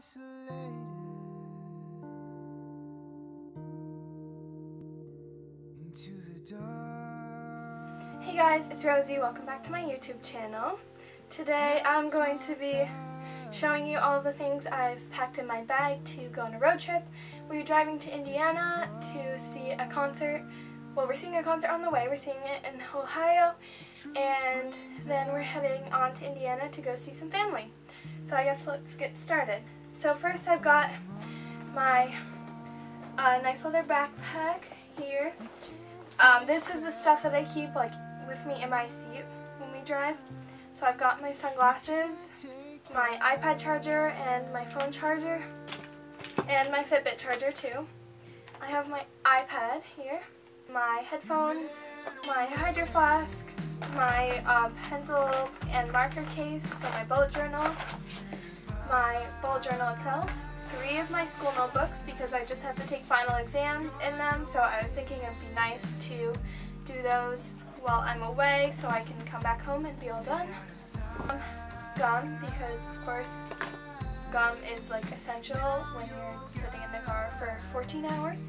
Hey guys, it's Rosie. Welcome back to my YouTube channel. Today I'm going to be showing you all the things I've packed in my bag to go on a road trip. We're driving to Indiana to see a concert. Well, we're seeing a concert on the way. We're seeing it in Ohio, and then we're heading on to Indiana to go see some family. So I guess let's get started. So first I've got my nice leather backpack here. This is the stuff that I keep like with me in my seat when we drive. So I've got my sunglasses, my iPad charger, and my phone charger, and my Fitbit charger too. I have my iPad here, my headphones, my Hydro Flask, my pencil and marker case for my bullet journal, my bullet journal itself, three of my school notebooks because I just have to take final exams in them, so I was thinking it would be nice to do those while I'm away so I can come back home and be all done. Gum, because of course gum is like essential when you're sitting in the car for 14 hours.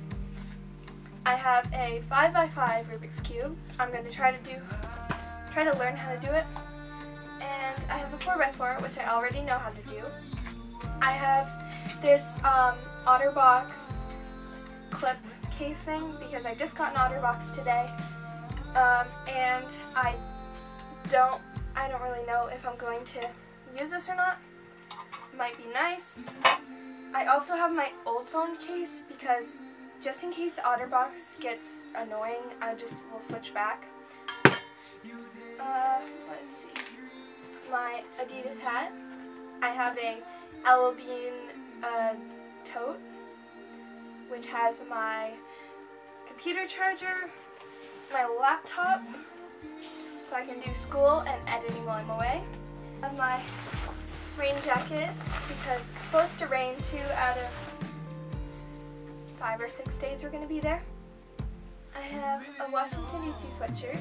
I have a 5x5 Rubik's Cube. I'm going to try to learn how to do it. And I have a 4x4, which I already know how to do. I have this Otterbox clip case thing because I just got an Otterbox today, and I don't really know if I'm going to use this or not. Might be nice. I also have my old phone case because just in case the Otterbox gets annoying, I just will switch back. Let's see. My Adidas hat. I have a L.L. Bean tote, which has my computer charger, my laptop, so I can do school and editing while I'm away. I have my rain jacket because it's supposed to rain 2 out of 5 or 6 days we're going to be there. I have a Washington D.C. sweatshirt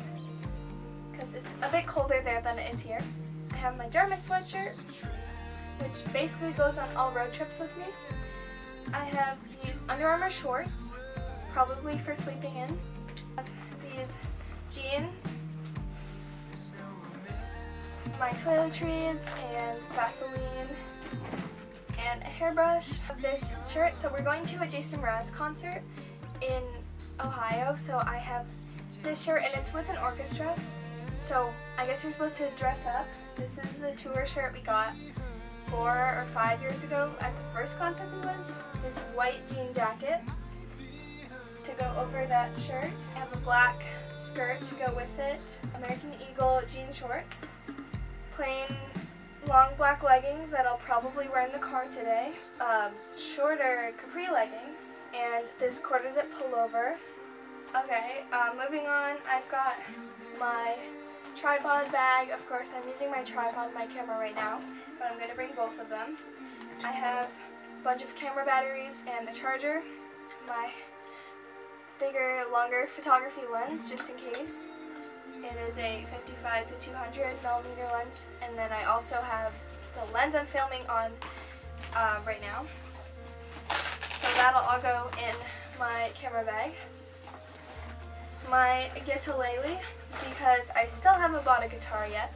because it's a bit colder there than it is here. I have my Dharma sweatshirt, which basically goes on all road trips with me. I have these Under Armour shorts, probably for sleeping in. I have these jeans, my toiletries and Vaseline, and a hairbrush of this shirt. So we're going to a Jason Mraz concert in Ohio, so I have this shirt and it's with an orchestra, so I guess you're supposed to dress up. This is the tour shirt we got 4 or 5 years ago at the first concert we went. This white jean jacket to go over that shirt. I have a black skirt to go with it, American Eagle jean shorts, plain long black leggings that I'll probably wear in the car today, shorter capri leggings, and this quarter zip pullover. Okay, moving on, I've got my tripod bag. Of course, I'm using my tripod and my camera right now, but I'm going to bring both of them. I have a bunch of camera batteries and a charger, my bigger, longer photography lens just in case. It is a 55 to 200 millimeter lens, and then I also have the lens I'm filming on right now. So that'll all go in my camera bag. My guitalele, because I still haven't bought a guitar yet,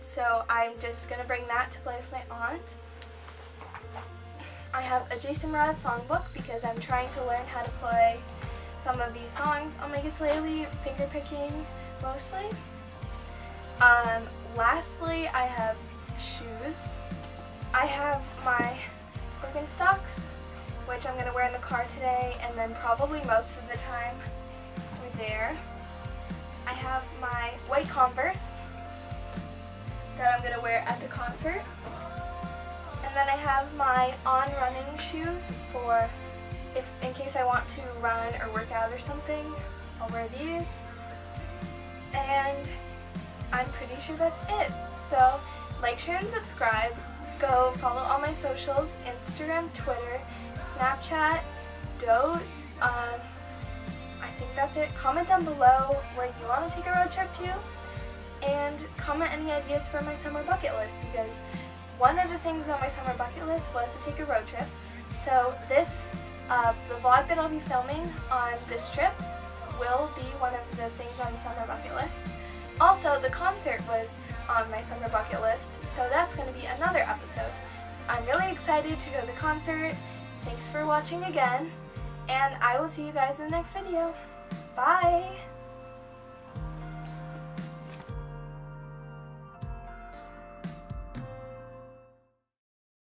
so I'm just going to bring that to play with my aunt. I have a Jason Mraz songbook because I'm trying to learn how to play some of these songs on my guitalele, finger picking mostly. Lastly, I have shoes. I have my Birkenstocks, which I'm going to wear in the car today and then probably most of the time we're there. I have my white Converse that I'm going to wear at the concert. And then I have my on-running shoes for if in case I want to run or work out or something. I'll wear these. And I'm pretty sure that's it. So like, share, and subscribe. Go follow all my socials: Instagram, Twitter, Snapchat, Dote. I think that's it. Comment down below where you want to take a road trip to, and comment any ideas for my summer bucket list because One of the things on my summer bucket list was to take a road trip. So this, the vlog that I'll be filming on this trip will be one of the things on the summer bucket list. Also, the concert was on my summer bucket list, so that's going to be another episode. I'm really excited to go to the concert. Thanks for watching again, and I will see you guys in the next video. Bye!